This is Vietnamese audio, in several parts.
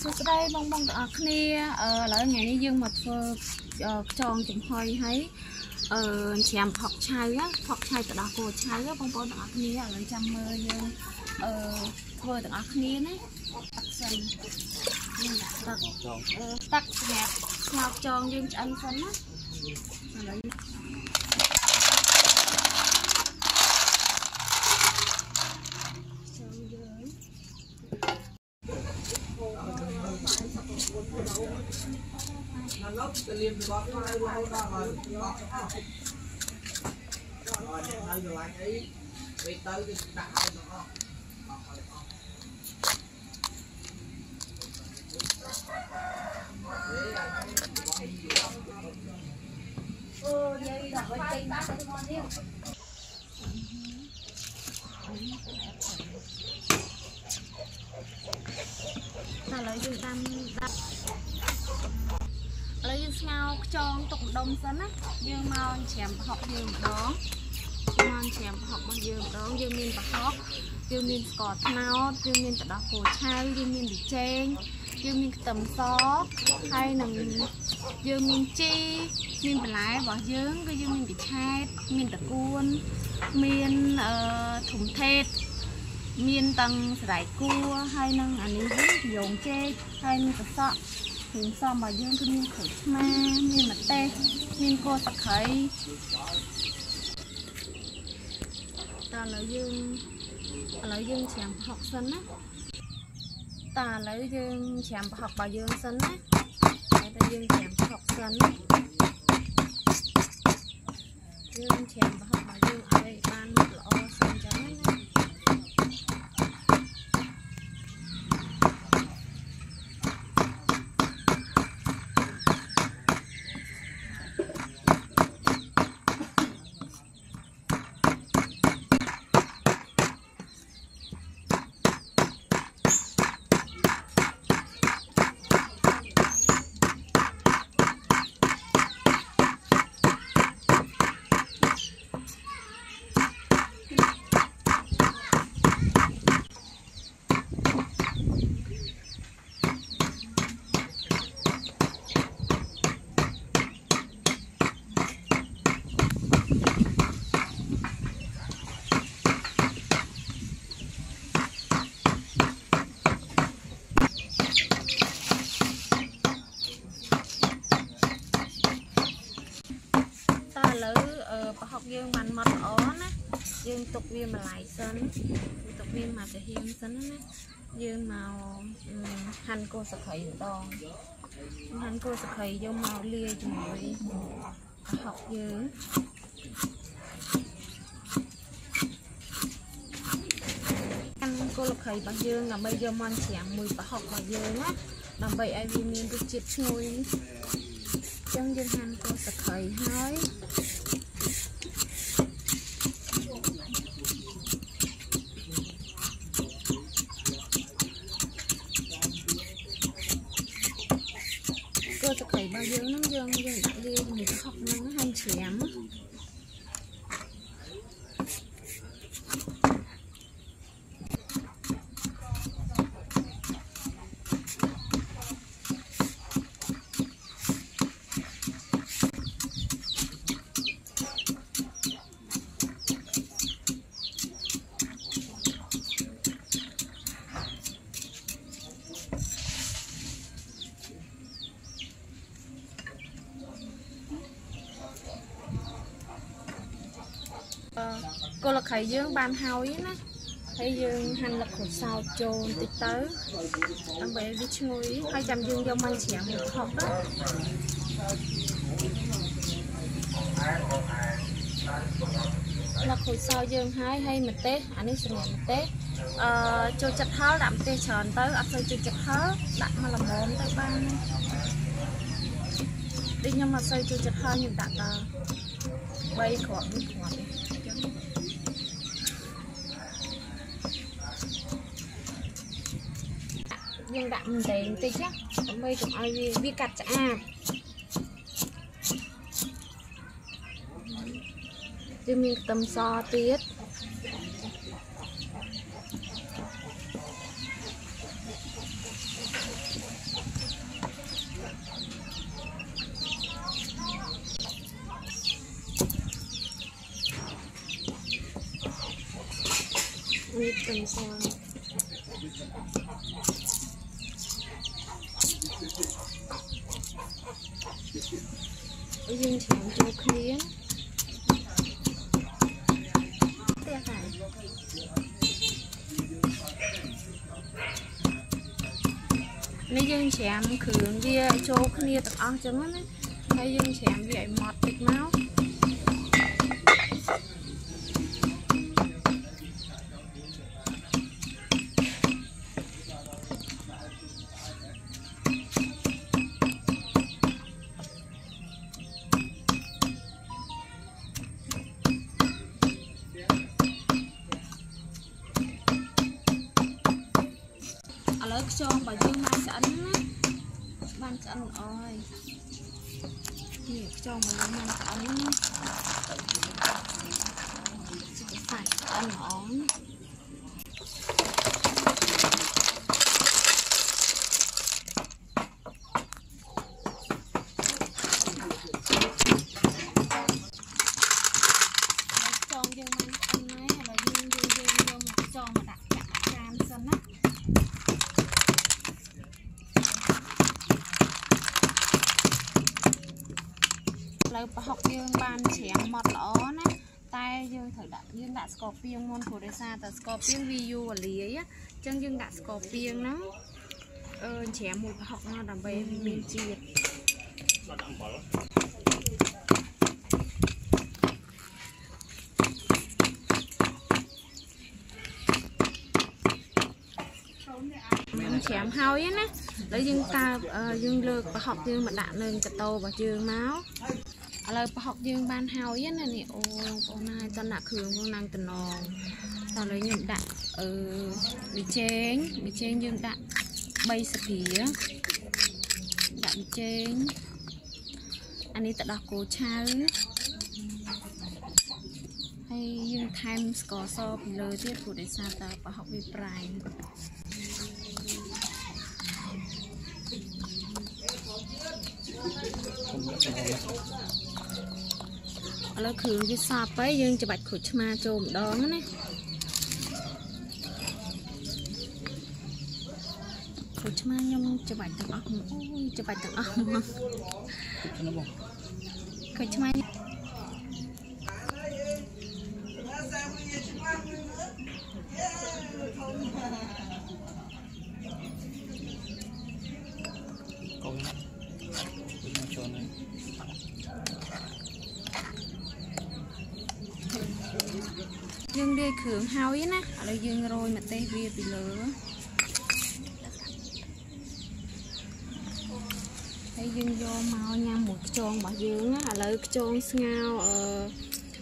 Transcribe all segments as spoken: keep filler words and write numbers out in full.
Số đây bông bông ở kia lỡ ngày nay dương mặt tròn chụp hơi thấy chèm phọc chai á phọc chai từ đó cổ chai á bông bông ở kia lỡ chăm mơ dương vừa từ ở kia đấy tắc tắc đẹp sao tròn dương anh phấn á Hãy subscribe cho kênh Ghiền Mì Gõ để không bỏ lỡ những video hấp dẫn. Trong tục đông sân á, dương mau chèm học dương đó, dương mau chèm học bằng dương đó, dương miên bạc học, dương miên cọt mau, dương miên tật đỏ cổ chai, dương miên bị chênh, dương miên tầm xó, hay là dương miên chi, miên bạc lái bỏ dương, cái dương miên bị chai, miên tật cuôn, miên thủng thệt, miên tăng giải cua, hay năng ảnh lý dồn chê, hay miên tật sọ. Thì sao mà dương cứ miên khởi ma, miên mặt tê, miên cô tật khởi. Ta lấy dương, lấy dương chèm học sân á. Ta lấy dương chèm học bà dương sân á. Đấy ta dương chèm học sân á. Dương chèm học bà dương ở đây ban một lỗ sân chấm á. Dương mặn mật ó nè, dương tục viên mà lại sân, tục viên mà sẽ hiên sân nè, dương màu hành cô sạc khởi đòn, hành cô sạc khởi vô màu lia chuối, học dương. Anh cô sạc khởi bằng dương là bây giờ mòn chẻ mùi và học bằng dương á, làm vậy ai vì mình được chết chui, trong dương hành cô sạc khởi hái. Dương nấm dương dương dương mình học năng hành chém cô là khởi dương ban hôi á, thấy dương hành lực của sao trồn tít tới, làm vậy đi chui, hai trăm dương do mang chèm một học đó. Lực của sao dương hái hay mệt té, anh ấy sẽ mệt té, trôi chặt háo đạm tê tròn tới, ấp tới trôi chặt háo đạm mà làm mồm tới ban, đi nhưng mà xây trôi chặt háo nhưng đạm bay khỏi đi khỏi. Nhưng đạm mình để mình tích á, bây cũng ai vi cắt chả à. Chứ mình tầm so tiết. mít tầm sao. Dinh chén cho khía. Tê phải. Mấy dinh chén khử bia cho khía tập ăn chấm á. Mấy dinh chén vậy mọt thịt máu. Cho bà dương ban sẵn ban sẵn rồi cho bà dương ban sẵn phải ăn ổn học dương ban chém mọt lỏ nè, tay dương thử đặt dương đặt scorpion môn của Reza, đặt scorpion view ở lì á, chân dương đặt scorpion nó, ờ, chém một học nó đầm bề miền triệt. Chém hao ấy nè, lấy dương ta dương lược và học dương mà đặt lên cật tô và dương máu. Lời học dương ban hào ấy này nè, ô con này tân nạc hương con nàng tần nòng, sau lấy nhung đạn ở bị chén, bị chén nhung đạn bay sập phía, đạn bị chén, anh ấy tận đọc cô cha hay dương times có so với lời tiết của đại sa ta và học vi prime. Là khử cái sạp ấy dương cho bạch khử ma trộm đó này khử ma nhung cho bạch tặng ốc ôi cho bạch tặng ốc khử ma dương đưa khưởng hao ấy nè, ở đây dương rồi mà tê bia bị lửa, thấy dương vô màu nha một cái tròn bảo dương á, ở đây cái tròn ngao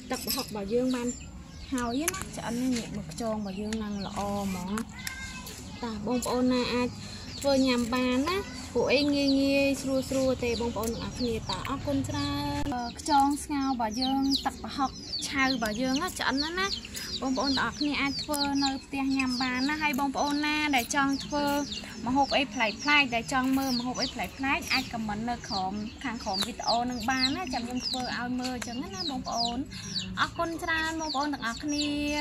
tập học bảo dương ban hao ấy nè, cho anh nhẹ một cái tròn bảo dương năng là o mỏ, ta bông ôn na ai vừa nhầm bàn á, của anh nghe nghe xua xua tê bông ôn ở kia ta áo con ra, cái tròn ngao bảo dương tập học chào bảo dương á, cho anh á. Bông bông đọc như ai thơ nơi tiền nhằm bàn hay bông bông na để chọn thơ mà hộp ấy phải phải để chọn mơ mà hộp ấy phải phải ai cầm mắn nơi khổng kháng khổng vịt ô nâng bàn á chạm nhầm thơ ao mơ cho nó bông bông ốc con tràn bông bông đọc ọc ni